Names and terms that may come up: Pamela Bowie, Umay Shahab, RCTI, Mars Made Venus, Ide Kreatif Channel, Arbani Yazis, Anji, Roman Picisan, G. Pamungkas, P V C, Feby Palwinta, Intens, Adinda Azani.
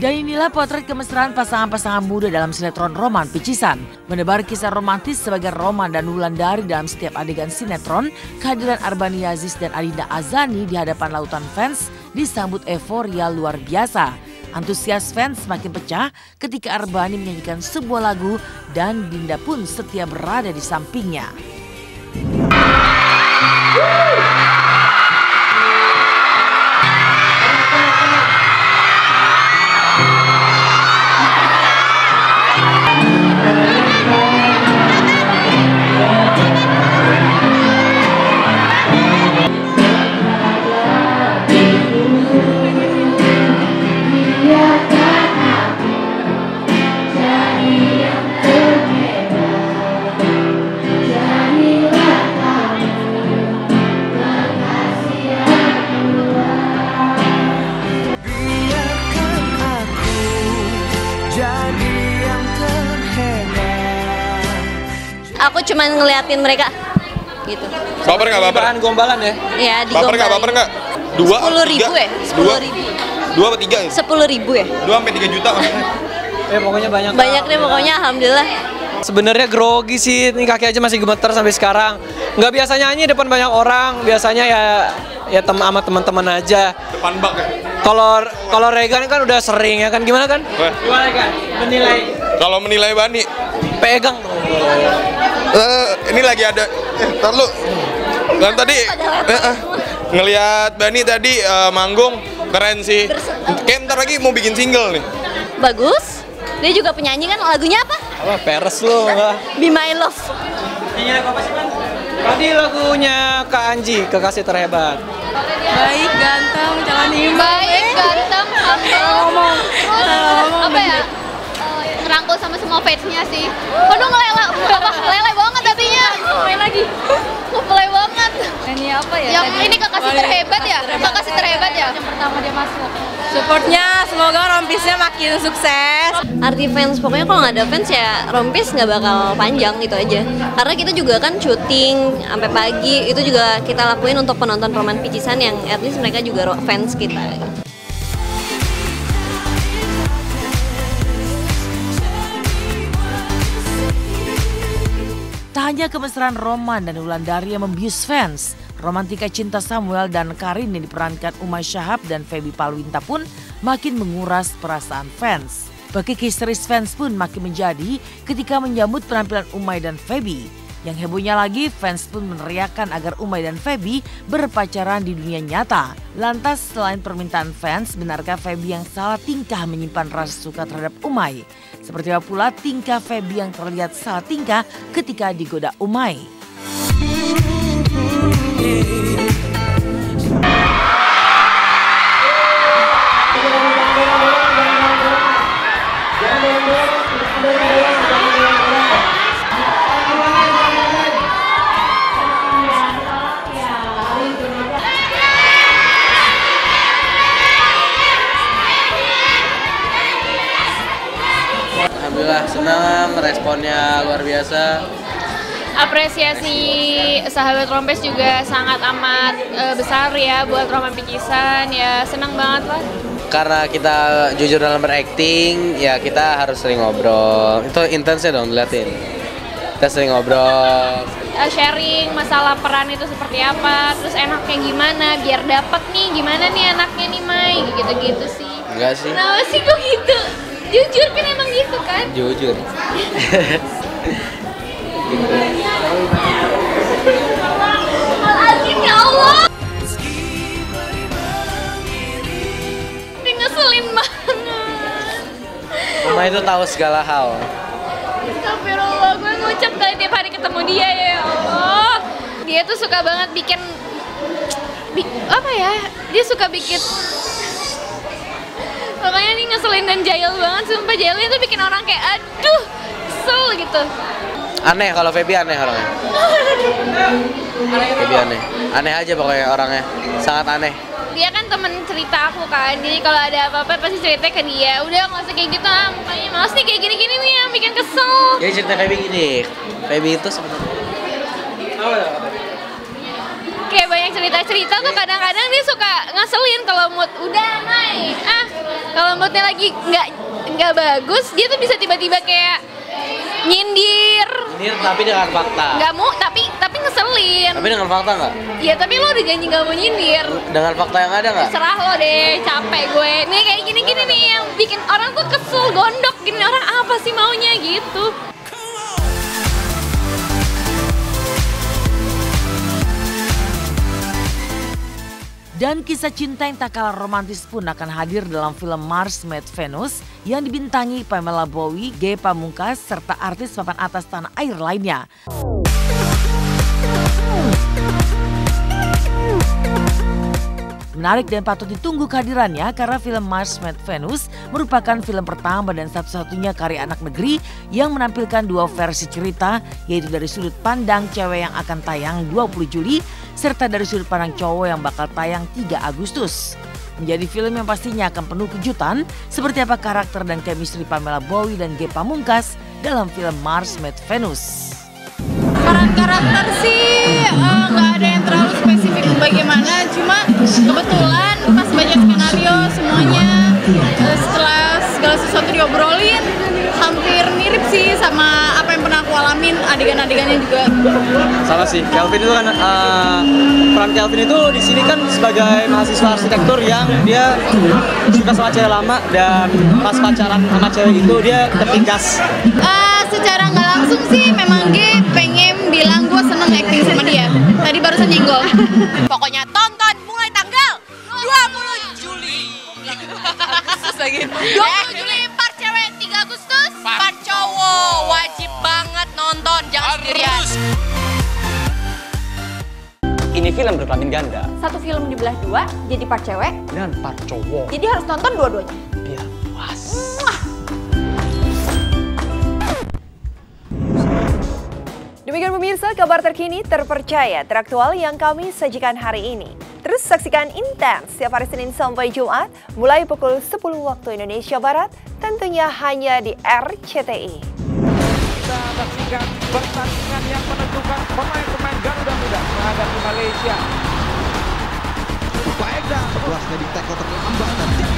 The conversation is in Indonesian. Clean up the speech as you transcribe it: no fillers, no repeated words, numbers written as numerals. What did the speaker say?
Dan inilah potret kemesraan pasangan-pasangan muda dalam sinetron Roman Picisan. Menebar kisah romantis sebagai Roman dan Wulandari dalam setiap adegan sinetron, kehadiran Arbani Yazis dan Adinda Azani di hadapan lautan fans disambut euforia luar biasa. Antusias fans semakin pecah ketika Arbani menyanyikan sebuah lagu dan Dinda pun setia berada di sampingnya. Aku cuma ngeliatin mereka gitu. Baper nggak baper? Gombalan ya? Iya, baper nggak baper nggak? 10.000 ya? 10.000. 2 atau 3 ya? 10.000 ya? 2 sampai 3 juta maksudnya. Pokoknya banyak. Banyak deh pokoknya, alhamdulillah. Sebenarnya grogi sih, ini kaki aja masih gemeter sampai sekarang. Nggak biasa nyanyi depan banyak orang, biasanya ya sama teman-teman aja. Depan bak ya? Kalau Regan kan udah sering ya kan, gimana kan? Gimana kan? Menilai. Kalau menilai Bani? Pegang dong. Ini lagi ada, terlalu kan tadi ngelihat Bani tadi manggung keren sih. Kayak ntar lagi mau bikin single nih. Bagus. Dia juga penyanyi kan, lagunya apa? Apa peres lo nggak? Be My Love. Nyanyi apa sih Bang? Tadi lagunya Kak Anji, Kekasih Terhebat. Baik ganteng, jangan imbang. Baik ganteng, ngomong. Apa ya? Rangkul sama semua fansnya sih. Waduh lele banget hatinya. Mulai lagi. Mulai banget. Ini apa ya? Yang ini Kekasih Terhebat ya? Kekasih Terhebat ya? Yang pertama dia masuk. Supportnya semoga rompisnya makin sukses. Arti fans, pokoknya kalau nggak ada fans ya rompis nggak bakal panjang gitu aja. Karena kita juga kan syuting sampai pagi, itu juga kita lakuin untuk penonton Roman Picisan yang at least mereka juga fans kita. Hanya kemesraan Roman dan Wulandari yang membius fans. Romantika cinta Samuel dan Karin yang diperankan Umay Shahab dan Feby Palwinta pun makin menguras perasaan fans. Bagi histeris fans pun makin menjadi ketika menyambut penampilan Umay dan Feby. Yang hebohnya lagi, fans pun meneriakkan agar Umay dan Feby berpacaran di dunia nyata. Lantas selain permintaan fans, benarkah Feby yang salah tingkah menyimpan rasa suka terhadap Umay? Seperti apa pula tingkah Feby yang terlihat salah tingkah ketika digoda Umay? Alhamdulillah senang, responnya luar biasa. Apresiasi sahabat Rompes juga sangat amat besar ya buat Roman Picisan, ya senang banget lah. Karena kita jujur dalam berakting, ya kita harus sering ngobrol. Itu intensnya dong dilihatin. Kita sering ngobrol. Sharing masalah peran itu seperti apa, terus enaknya gimana, biar dapat nih gimana nih enaknya nih Mai, gitu-gitu sih. Enggak sih. Kenapa sih kok gitu? Jujur kan emang gitu kan? Jujur. Al-Azim ya Allah. Ini ngeselin banget. Mama itu tahu segala hal. Astagfirullah, gue ngucap kali tiap hari ketemu dia ya Allah. Dia tuh suka banget bikin makanya ini ngeselin dan jahil banget, sumpah jahilnya tuh bikin orang kayak aduh, kesel gitu. Aneh kalau Feby aneh orangnya. Feby aneh, aneh aja pokoknya orangnya, sangat aneh. Dia kan temen cerita aku kan, jadi kalau ada apa-apa pasti cerita ke dia. Udah nggak usah kayak gitu, makanya males nih kayak gini-gini nih yang bikin kesel. Jadi cerita Feby gini, Feby itu sebenarnya. Kayak banyak cerita-cerita tuh kadang-kadang dia suka ngeselin kalau mood udah naik. Kalau moodnya lagi nggak bagus, dia tuh bisa tiba-tiba kayak nyindir tapi dengan fakta. Nggak mau, tapi ngeselin. Tapi dengan fakta nggak? Iya, tapi lo udah janji nggak mau nyindir. Dengan fakta yang ada nggak? Serah lo deh, capek gue. Nih kayak gini-gini nih yang bikin orang tuh kesel, gondok. Gini orang apa sih maunya gitu? Dan kisah cinta yang tak kalah romantis pun akan hadir dalam film Mars Made Venus yang dibintangi Pamela Bowie, G. Pamungkas, serta artis papan atas tanah air lainnya. Menarik dan patut ditunggu kehadirannya karena film Mars Made Venus merupakan film pertama dan satu-satunya karya anak negeri yang menampilkan dua versi cerita, yaitu dari sudut pandang cewek yang akan tayang 20 Juli serta dari sudut pandang cowok yang bakal tayang 3 Agustus. Menjadi film yang pastinya akan penuh kejutan seperti apa karakter dan chemistry Pamela Bowie dan G. Pamungkas dalam film Mars Made Venus. Karakter sih nggak ada yang terlalu spesifik bagaimana, cuma kebetulan pas banyak skenario semuanya setelah segala sesuatu diobrolin hampir mirip sih sama apa yang pernah aku alamin, adegan-adegannya juga sama sih. Kelvin itu kan peran Kelvin itu di sini kan sebagai mahasiswa arsitektur yang dia suka sama cewek lama, dan pas pacaran sama cewek itu dia tertindas. Secara nggak langsung sih memang gue pengen bilang gue seneng acting sama dia. Tadi barusan nyenggol. Pokoknya tonton mulai tanggal 20 Juli. 20 Juli part cewek, 3 Agustus part cowok. Wajib banget nonton, jangan sendirian. Ini film berkelamin ganda. Satu film dibelah dua, jadi part cewek dan part cowok. Jadi harus nonton dua-duanya biar puas. Demikian pemirsa, kabar terkini, terpercaya, teraktual yang kami sajikan hari ini. Terus saksikan Intens setiap hari Senin sampai Jumat mulai pukul 10 waktu Indonesia Barat, tentunya hanya di RCTI. Kita saksikan pertandingan yang menentukan pemain-pemain Garuda Muda menghadapi Malaysia. Baiklah, sebelasnya di tackle terlambat dan